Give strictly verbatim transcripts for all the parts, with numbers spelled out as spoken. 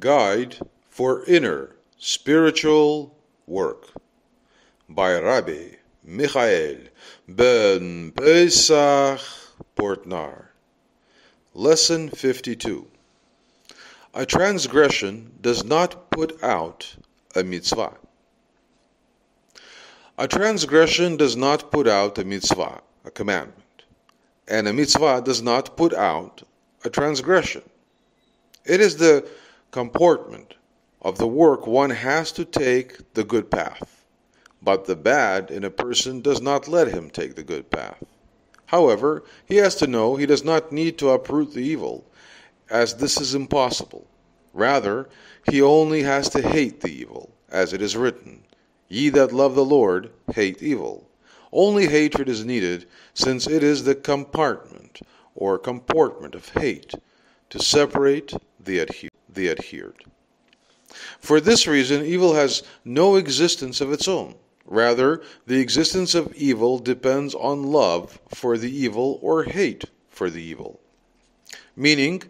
Guide for Inner Spiritual Work by Rabbi Michael Ben Pesach Portnar. Lesson fifty-two. A transgression does not put out a mitzvah. A transgression does not put out a mitzvah, a commandment, and a mitzvah does not put out a transgression. It is the comportment of the work one has to take the good path, but the bad in a person does not let him take the good path. However, he has to know he does not need to uproot the evil, as this is impossible. Rather, he only has to hate the evil, as it is written, "Ye that love the Lord, hate evil." Only hatred is needed, since it is the compartment or comportment of hate, to separate the, adhe- the adhered. For this reason, evil has no existence of its own. Rather, the existence of evil depends on love for the evil or hate for the evil. Meaning,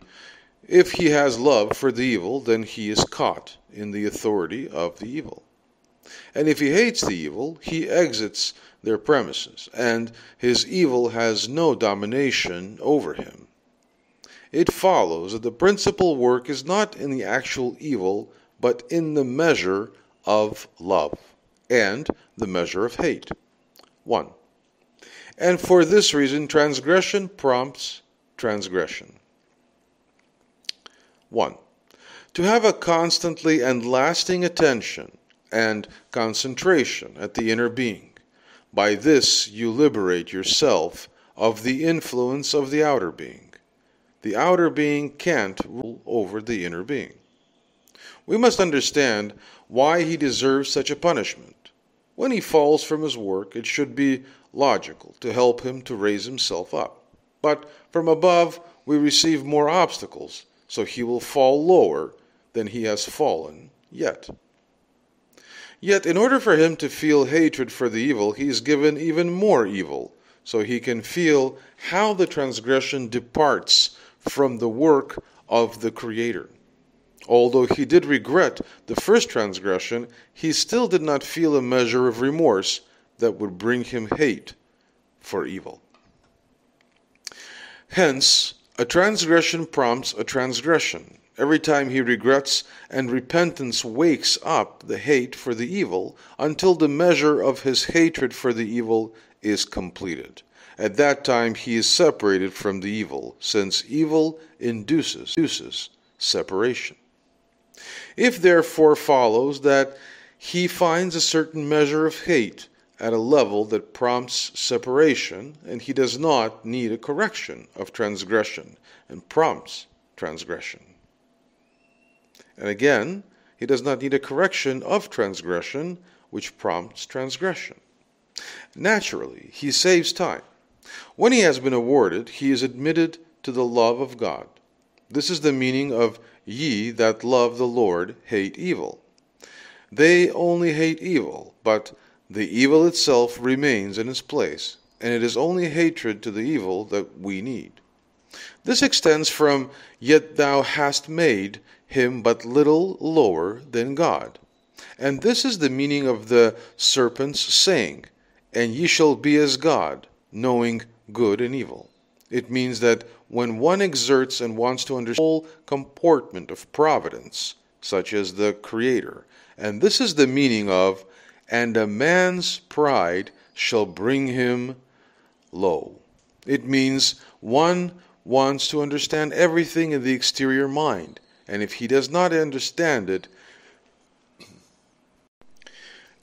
if he has love for the evil, then he is caught in the authority of the evil. And if he hates the evil, he exits their premises, and his evil has no domination over him. It follows that the principal work is not in the actual evil, but in the measure of love and the measure of hate. one. And for this reason, transgression prompts transgression. one. To have a constantly and lasting attention and concentration at the inner being. By this you liberate yourself of the influence of the outer being. The outer being can't rule over the inner being. We must understand why he deserves such a punishment. When he falls from his work, it should be logical to help him to raise himself up. But from above, we receive more obstacles, so he will fall lower than he has fallen yet. Yet, in order for him to feel hatred for the evil, he is given even more evil, so he can feel how the transgression departs from the work of the Creator. Although he did regret the first transgression, he still did not feel a measure of remorse that would bring him hate for evil. Hence, a transgression prompts a transgression. Every time he regrets and repentance wakes up the hate for the evil, until the measure of his hatred for the evil is completed. At that time he is separated from the evil, since evil induces, induces separation. If therefore follows that he finds a certain measure of hate at a level that prompts separation, and he does not need a correction of transgression and prompts transgression. And again, he does not need a correction of transgression, which prompts transgression. Naturally, he saves time. When he has been awarded, he is admitted to the love of God. This is the meaning of "Ye that love the Lord, hate evil." They only hate evil, but the evil itself remains in its place, and it is only hatred to the evil that we need. This extends from "Yet thou hast made him but little lower than God." And this is the meaning of the serpent's saying, "And ye shall be as God, knowing good and evil." It means that when one exerts and wants to understand the whole comportment of providence, such as the Creator, and this is the meaning of "And a man's pride shall bring him low." It means one wants to understand everything in the exterior mind, and if he does not understand it,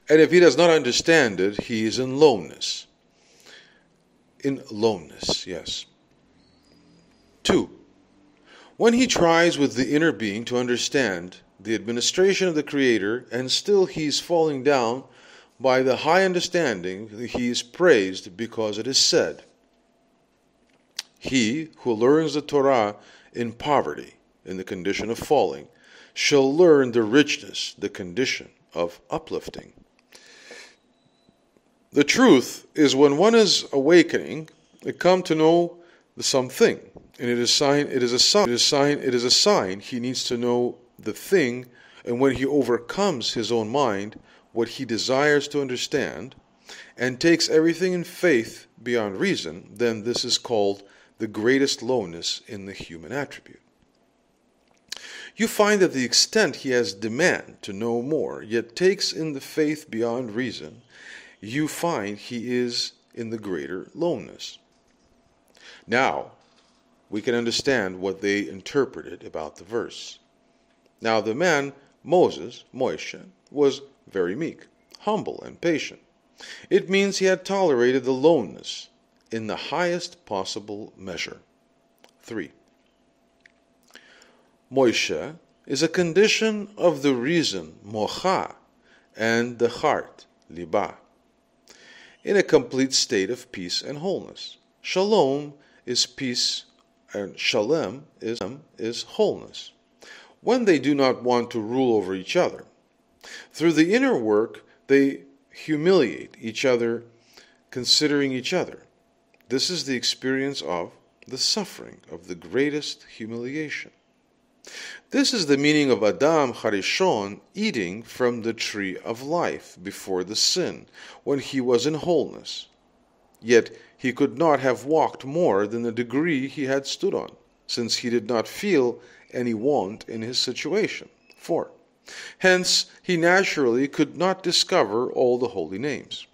and if he does not understand it, he is in lowness. In lowness, yes. Two, when he tries with the inner being to understand the administration of the Creator, and still he is falling down by the high understanding, he is praised because it is said, "He who learns the Torah in poverty," in the condition of falling, "shall learn the richness," the condition of uplifting. The truth is, when one is awakening, they come to know the something, and it is sign. It is a sign. It is sign. It is a sign. He needs to know the thing, and when he overcomes his own mind, what he desires to understand, and takes everything in faith beyond reason, then this is called the greatest lowness in the human attribute. You find that the extent he has demand to know more, yet takes in the faith beyond reason, you find he is in the greater lowness. Now, we can understand what they interpreted about the verse. Now the man, Moses, Moishe, was very meek, humble, and patient. It means he had tolerated the lowness in the highest possible measure. three. Moishe is a condition of the reason, mocha, and the heart, liba, in a complete state of peace and wholeness. Shalom is peace, and shalem is, is wholeness, when they do not want to rule over each other. Through the inner work, they humiliate each other, considering each other. This is the experience of the suffering of the greatest humiliation. This is the meaning of Adam Harishon eating from the tree of life before the sin, when he was in wholeness. Yet he could not have walked more than the degree he had stood on, since he did not feel any want in his situation. four. Hence, he naturally could not discover all the holy names.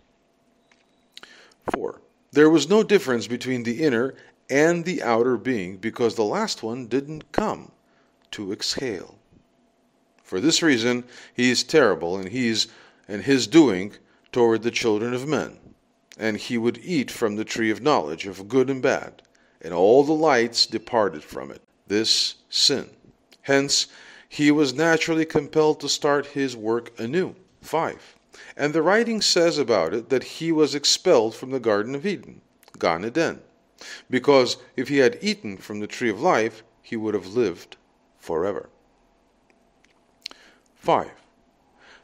four. There was no difference between the inner and the outer being, because the last one didn't come to exhale. For this reason, he is terrible in his, in his doing toward the children of men, and he would eat from the tree of knowledge of good and bad, and all the lights departed from it, this sin. Hence, he was naturally compelled to start his work anew. five. And the writing says about it that he was expelled from the Garden of Eden, Gan Eden, because if he had eaten from the tree of life, he would have lived forever. five.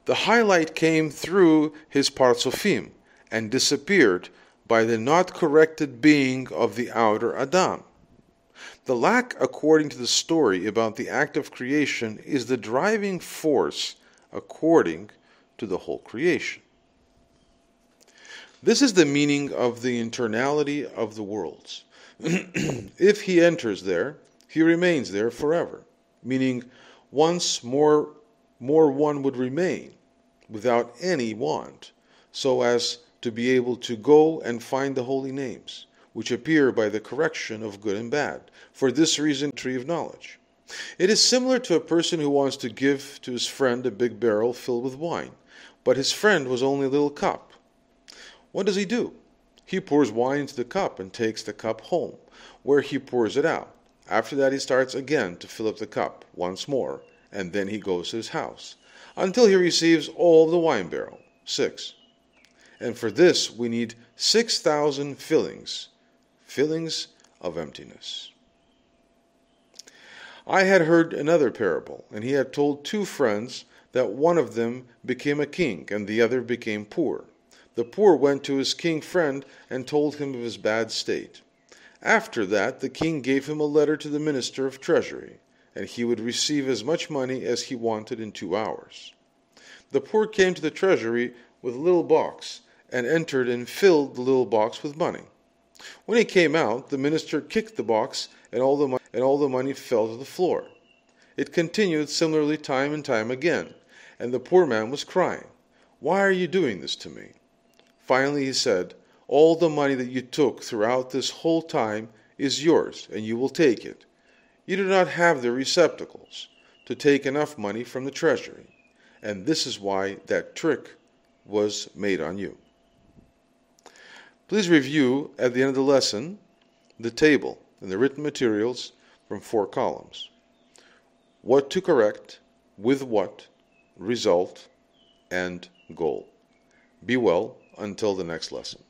The highlight came through his partsofim and disappeared by the not corrected being of the outer Adam. The lack, according to the story about the act of creation, is the driving force according to the whole creation. This is the meaning of the internality of the worlds. If he enters there, he remains there forever. Meaning, once more, more one would remain, without any want, so as to be able to go and find the holy names, which appear by the correction of good and bad. For this reason, tree of knowledge. It is similar to a person who wants to give to his friend a big barrel filled with wine, but his friend was only a little cup. What does he do? He pours wine into the cup and takes the cup home, where he pours it out. After that, he starts again to fill up the cup once more, and then he goes to his house, until he receives all the wine barrel. six. And for this, we need six thousand fillings, fillings of emptiness. I had heard another parable, and he had told two friends that one of them became a king, and the other became poor. The poor went to his king friend and told him of his bad state. After that, the king gave him a letter to the minister of treasury, and he would receive as much money as he wanted in two hours. The poor came to the treasury with a little box, and entered and filled the little box with money. When he came out, the minister kicked the box, and all the, mo- and all the money fell to the floor. It continued similarly time and time again, and the poor man was crying, "Why are you doing this to me?" Finally he said, "All the money that you took throughout this whole time is yours, and you will take it. You do not have the receptacles to take enough money from the treasury, and this is why that trick was made on you." Please review, at the end of the lesson, the table and the written materials from four columns: what to correct, with what, result, and goal. Be well until the next lesson.